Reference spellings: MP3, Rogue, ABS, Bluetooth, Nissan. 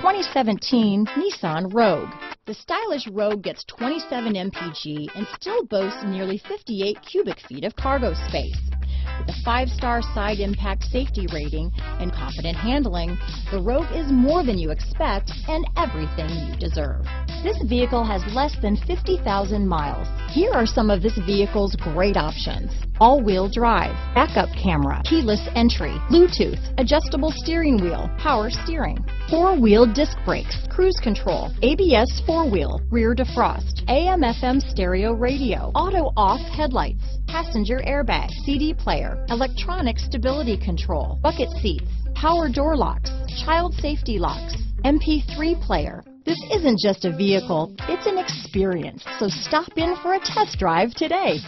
2017 Nissan Rogue. The stylish Rogue gets 27 mpg and still boasts nearly 58 cubic feet of cargo space. With a 5-star side impact safety rating and competent handling, the Rogue is more than you expect and everything you deserve. This vehicle has less than 50,000 miles. Here are some of this vehicle's great options: all-wheel drive, backup camera, keyless entry, Bluetooth, adjustable steering wheel, power steering, four-wheel disc brakes, cruise control, ABS four-wheel, rear defrost, AM/FM stereo radio, auto-off headlights, passenger airbag, CD player, electronic stability control, bucket seats, power door locks, child safety locks, MP3 player. This isn't just a vehicle, it's an experience, so stop in for a test drive today.